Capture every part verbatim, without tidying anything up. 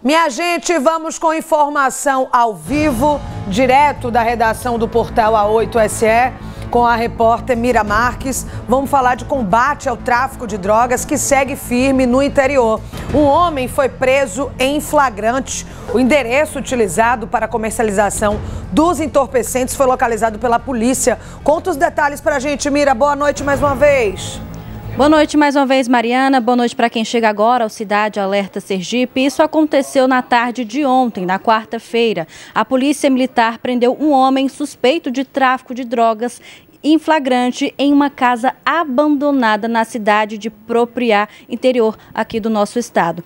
Minha gente, vamos com informação ao vivo, direto da redação do portal A oito S E, com a repórter Mira Marques. Vamos falar de combate ao tráfico de drogas que segue firme no interior. Um homem foi preso em flagrante. O endereço utilizado para a comercialização dos entorpecentes foi localizado pela polícia. Conta os detalhes pra gente, Mira. Boa noite mais uma vez. Boa noite mais uma vez, Mariana. Boa noite para quem chega agora ao Cidade Alerta Sergipe. Isso aconteceu na tarde de ontem, na quarta-feira. A Polícia Militar prendeu um homem suspeito de tráfico de drogas em flagrante em uma casa abandonada na cidade de Propriá, interior aqui do nosso estado.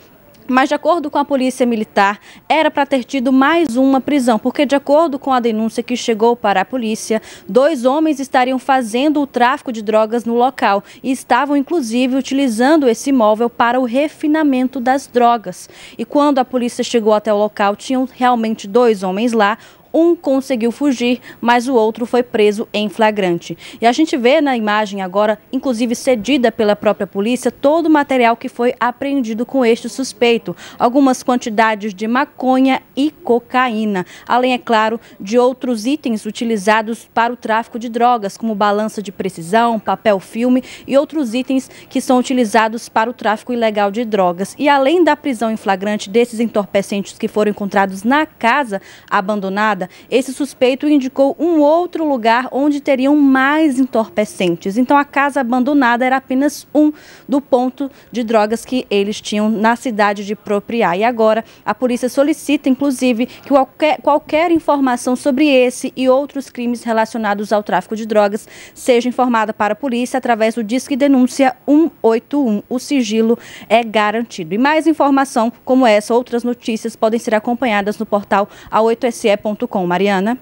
Mas, de acordo com a Polícia Militar, era para ter tido mais uma prisão, porque, de acordo com a denúncia que chegou para a polícia, dois homens estariam fazendo o tráfico de drogas no local e estavam, inclusive, utilizando esse imóvel para o refinamento das drogas. E quando a polícia chegou até o local, tinham realmente dois homens lá. Um conseguiu fugir, mas o outro foi preso em flagrante. E a gente vê na imagem agora, inclusive cedida pela própria polícia, todo o material que foi apreendido com este suspeito. Algumas quantidades de maconha e cocaína. Além, é claro, de outros itens utilizados para o tráfico de drogas, como balança de precisão, papel filme e outros itens que são utilizados para o tráfico ilegal de drogas. E além da prisão em flagrante desses entorpecentes que foram encontrados na casa abandonada, esse suspeito indicou um outro lugar onde teriam mais entorpecentes. Então, a casa abandonada era apenas um do ponto de drogas que eles tinham na cidade de Propriá. E agora, a polícia solicita, inclusive, que qualquer, qualquer informação sobre esse e outros crimes relacionados ao tráfico de drogas seja informada para a polícia através do Disque Denúncia um oito um. O sigilo é garantido. E mais informação como essa, outras notícias, podem ser acompanhadas no portal A oito S E ponto com. Mariana.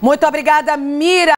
Muito obrigada, Mira.